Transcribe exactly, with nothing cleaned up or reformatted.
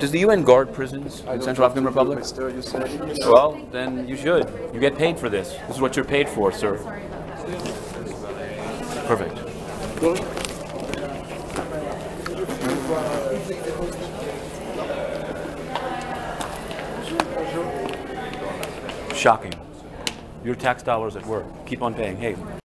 Does the U N guard prisons in Central African Republic? Mister, you said. Well, then you should. You get paid for this. This is what you're paid for, sir. Perfect. Shocking. Your tax dollars at work. Keep on paying. Hey.